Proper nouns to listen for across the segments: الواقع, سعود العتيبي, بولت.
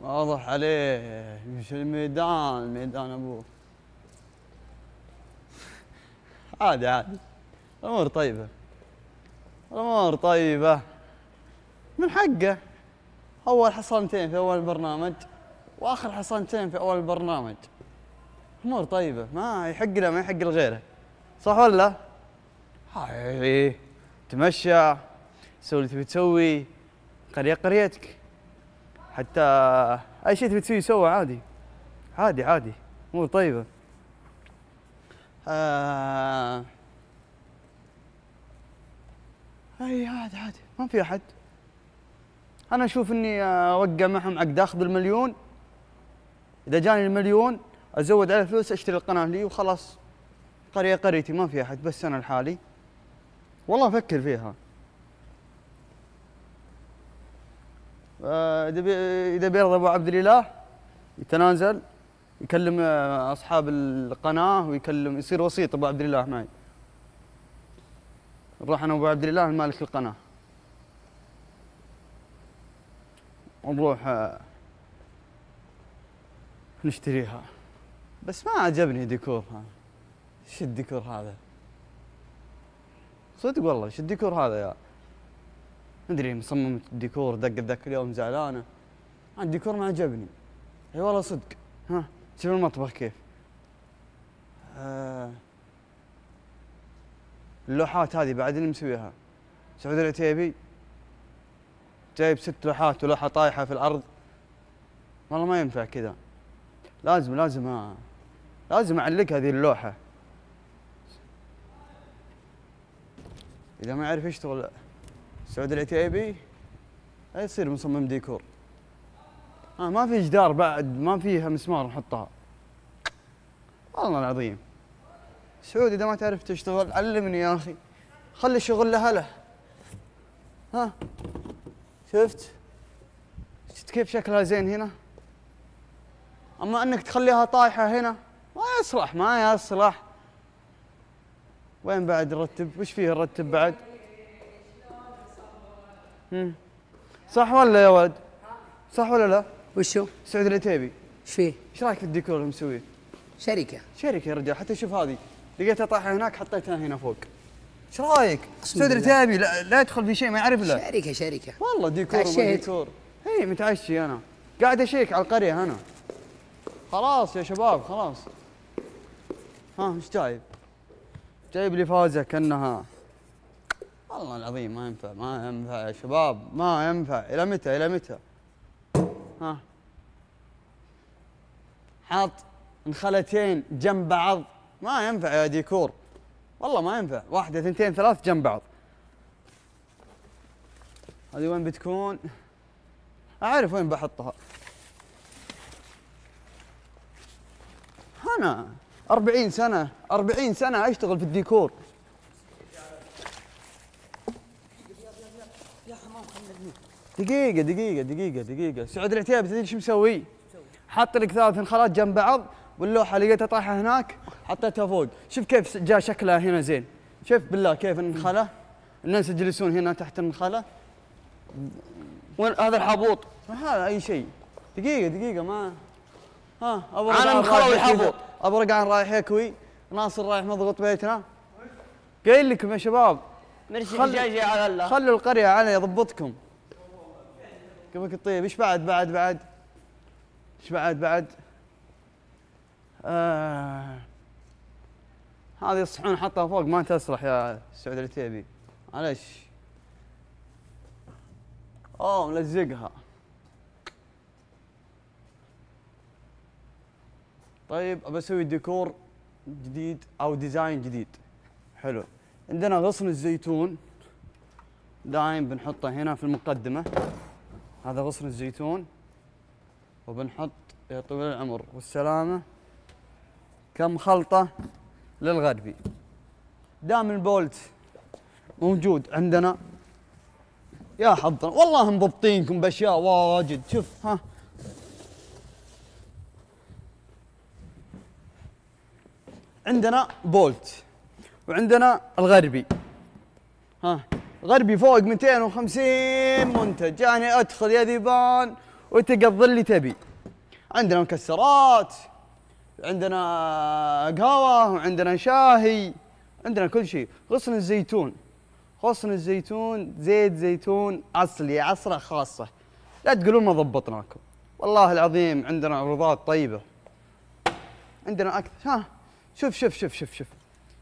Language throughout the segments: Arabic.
واضح عليه مش الميدان، ميدان ابوه. عادي عادي، الامور طيبة، الامور طيبة، من حقه. اول حصانتين في اول برنامج واخر حصانتين في اول برنامج، امور طيبة، ما يحق له ما يحق لغيره، صح ولا؟ هاي تمشى، سوي اللي تبي تسوي، قرية قريتك، حتى اي شيء تبي تسويه سوى عادي عادي عادي، امور طيبة. اي عادي عادي، ما في احد. انا اشوف اني اوقع معهم عقد، اخذ المليون، اذا جاني المليون ازود على فلوس اشتري القناة لي وخلاص، قرية قريتي ما في احد، بس انا لحالي. والله افكر فيها. اذا بيرضى ابو عبد الاله يتنازل، يكلم اصحاب القناه ويكلم، يصير وسيط ابو عبد الاله معي. نروح انا وابو عبد الاله مالك القناه. ونروح نشتريها. بس ما عجبني ديكورها. ايش الديكور هذا؟ صدق والله ايش الديكور هذا يا؟ مدري مصممة الديكور دقت ذاك اليوم زعلانة. الديكور ما عجبني. اي والله صدق. ها شوف المطبخ كيف. اللوحات هذه بعد اللي مسويها سعود العتيبي، جايب 6 لوحات ولوحة طايحة في الأرض. والله ما ينفع كذا، لازم أعلق هذه اللوحة. إذا ما يعرف يشتغل سعود العتيبي يصير مصمم ديكور. ما في جدار بعد، ما فيها مسمار نحطها. والله العظيم سعود إذا ما تعرف تشتغل علمني يا أخي، خلي الشغل لها له. ها شفت؟ شفت كيف شكلها زين هنا؟ أما أنك تخليها طايحة هنا ما يصلح، ما يصلح. وين بعد نرتب؟ وش فيه نرتب بعد؟ صح ولا يا ولد؟ صح ولا لا؟ وشو؟ سعود العتيبي ايش فيه؟ ايش رايك في الديكور اللي مسويه؟ شركة يا رجال، حتى شوف هذه لقيتها طايحة هناك حطيتها هنا فوق. ايش رايك؟ سعود العتيبي لا يدخل في شيء ما يعرف له. شركة والله، ديكور ديكور. اي متعشي انا، قاعد اشيك على القرية انا. خلاص يا شباب خلاص. ها ايش جايب؟ جايب لي فازة كأنها. والله العظيم ما ينفع، ما ينفع يا شباب، ما ينفع. إلى متى إلى متى؟ ها حاط انخلتين جنب بعض ما ينفع يا ديكور، والله ما ينفع. 1 2 3 جنب بعض. هذه وين بتكون؟ أعرف وين بحطها. أنا 40 سنة أشتغل في الديكور. دقيقة سعود العتيبي تدري شو مسوي؟ حاط لك 3 انخلات جنب بعض، واللوحة لقيتها طايحة هناك حطيتها فوق. شوف كيف جاء شكلها هنا زين. شوف بالله كيف النخلة، الناس يجلسون هنا تحت النخلة. هذا الحبوط، ما هذا أي شيء. دقيقة ما ها أنا النخلة والحبوط. أبو رقعان رايح يكوي، ناصر رايح مضغوط بيتنا. قايل لكم يا شباب مرشي الدجاجة على الله، خلوا القرية علي يضبطكم. كيفك الطيب؟ ايش بعد بعد؟ ايش بعد؟ هذه الصحون حطها فوق ما تصلح يا سعود العتيبي، معلش. ملزقها. طيب ابى اسوي ديكور جديد او ديزاين جديد. حلو. عندنا غصن الزيتون دايم بنحطه هنا في المقدمة. هذا غصن الزيتون، وبنحط يا طويل العمر والسلامة كم خلطة للغربي. دام البولت موجود عندنا يا حظنا، والله مضبطينكم بأشياء واجد. شوف ها عندنا بولت وعندنا الغربي. ها غربي فوق 250 منتج، يعني ادخل يا ذيبان وتقضي اللي تبي. عندنا مكسرات، عندنا قهوة، وعندنا شاهي، عندنا كل شيء. غصن الزيتون، غصن الزيتون زيت زيتون اصلي، عصره خاصه. لا تقولون ما ضبطناكم، والله العظيم عندنا عروضات طيبه، عندنا اكثر. ها شوف شوف شوف شوف شوف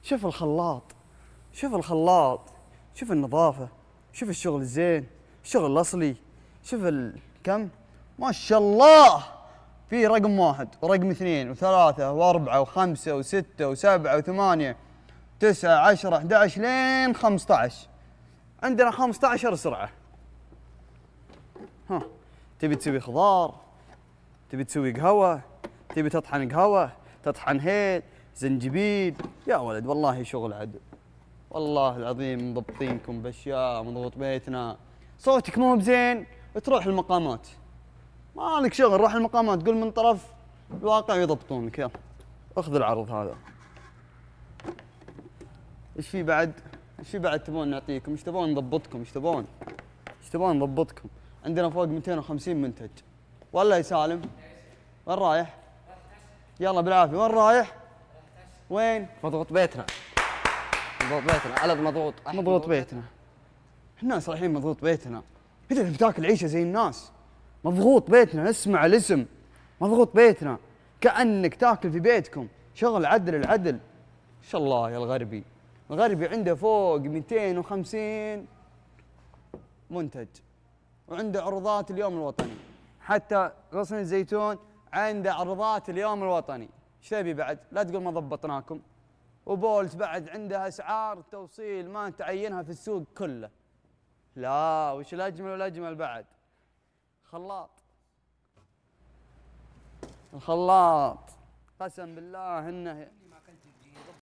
شوف الخلاط، شوف الخلاط، شوف النظافه، شوف الشغل الزين، الشغل الاصلي، شوف الكم ما شاء الله. في رقم واحد ورقم اثنين وثلاثه واربعه وخمسه وسته وسبعه وثمانيه 9 10 11 لين 15. عندنا 15 سرعة. ها تبي تسوي خضار، تبي تسوي قهوة، تبي تطحن قهوة، تطحن هيل، زنجبيل، يا ولد والله شغل عدل. والله العظيم مضبطينكم بأشياء، مضغوط بيتنا. صوتك مو بزين تروح المقامات، مالك شغل، روح المقامات، قول من طرف الواقع يضبطونك. يلا اخذ العرض هذا. ايش في بعد؟ ايش في بعد تبون نعطيكم؟ ايش تبون نضبطكم؟ ايش تبون؟ ايش تبون نضبطكم؟ عندنا فوق 250 منتج. والله يا سالم وين رايح؟ يلا بالعافيه. وين رايح؟ وين؟ مضغوط بيتنا. مضغوط بيتنا، على مضغوط، مضغوط بيتنا. الناس رايحين مضغوط بيتنا. انت اللي بتاكل عيشه زي الناس. مضغوط بيتنا، اسمع الاسم. مضغوط بيتنا، كانك تاكل في بيتكم، شغل عدل العدل. ان شاء الله يا الغربي. الغربي عنده فوق 250 منتج، وعنده عروضات اليوم الوطني، حتى غصن الزيتون عنده عروضات اليوم الوطني. ايش تبي بعد؟ لا تقول ما ضبطناكم. وبولت بعد عندها اسعار توصيل ما تعينها في السوق كله. لا وش الاجمل والاجمل بعد؟ خلاط. الخلاط قسم بالله انه